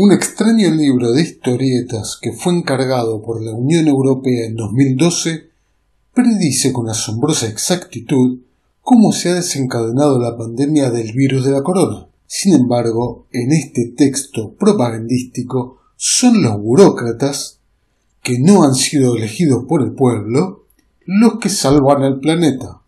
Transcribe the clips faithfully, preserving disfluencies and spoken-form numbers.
Un extraño libro de historietas que fue encargado por la Unión Europea en dos mil doce predice con asombrosa exactitud cómo se ha desencadenado la pandemia del virus de la corona. Sin embargo, en este texto propagandístico son los burócratas, que no han sido elegidos por el pueblo, los que salvan al planeta.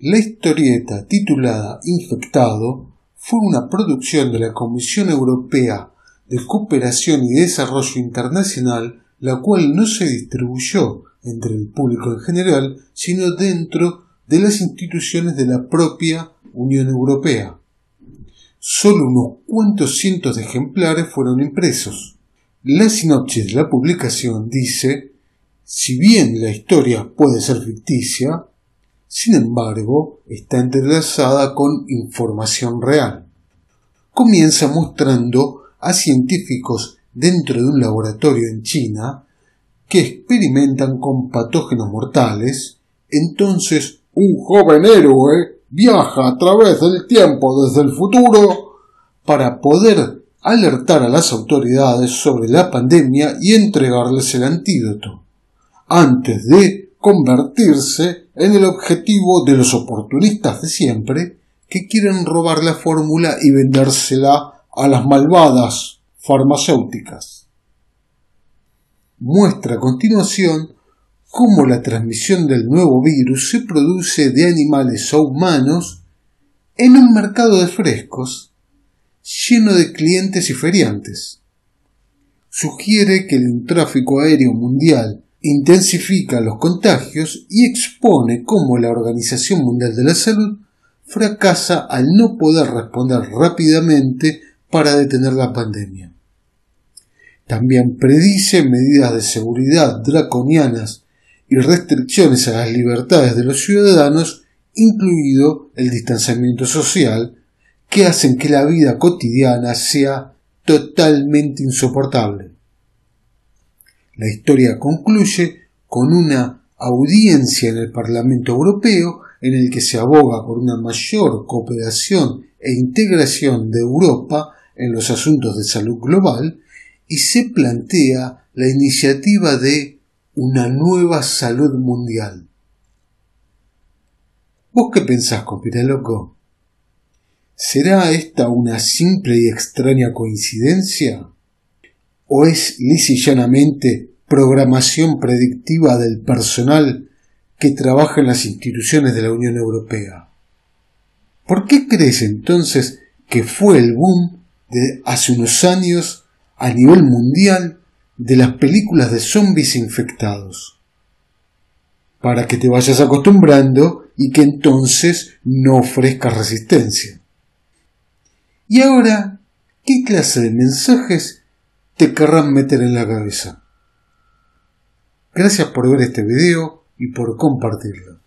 La historieta titulada Infectado fue una producción de la Comisión Europea de Cooperación y Desarrollo Internacional, la cual no se distribuyó entre el público en general, sino dentro de las instituciones de la propia Unión Europea. Solo unos cuantos cientos de ejemplares fueron impresos. La sinopsis de la publicación dice: si bien la historia puede ser ficticia, sin embargo, está entrelazada con información real. Comienza mostrando a científicos dentro de un laboratorio en China que experimentan con patógenos mortales. Entonces, un joven héroe viaja a través del tiempo desde el futuro para poder alertar a las autoridades sobre la pandemia y entregarles el antídoto, antes de convertirse en el objetivo de los oportunistas de siempre que quieren robar la fórmula y vendérsela a las malvadas farmacéuticas. Muestra a continuación cómo la transmisión del nuevo virus se produce de animales a humanos en un mercado de frescos lleno de clientes y feriantes. Sugiere que el tráfico aéreo mundial intensifica los contagios y expone cómo la Organización Mundial de la Salud fracasa al no poder responder rápidamente para detener la pandemia. También predice medidas de seguridad draconianas y restricciones a las libertades de los ciudadanos, incluido el distanciamiento social, que hacen que la vida cotidiana sea totalmente insoportable. La historia concluye con una audiencia en el Parlamento Europeo en el que se aboga por una mayor cooperación e integración de Europa en los asuntos de salud global, y se plantea la iniciativa de una nueva salud mundial. ¿Vos qué pensás, Conspiraloco? ¿Será esta una simple y extraña coincidencia? ¿O es lisa y llanamente programación predictiva del personal que trabaja en las instituciones de la Unión Europea? ¿Por qué crees entonces que fue el boom de hace unos años a nivel mundial de las películas de zombies infectados? Para que te vayas acostumbrando y que entonces no ofrezcas resistencia. Y ahora, ¿qué clase de mensajes te querrán meter en la cabeza? Gracias por ver este video y por compartirlo.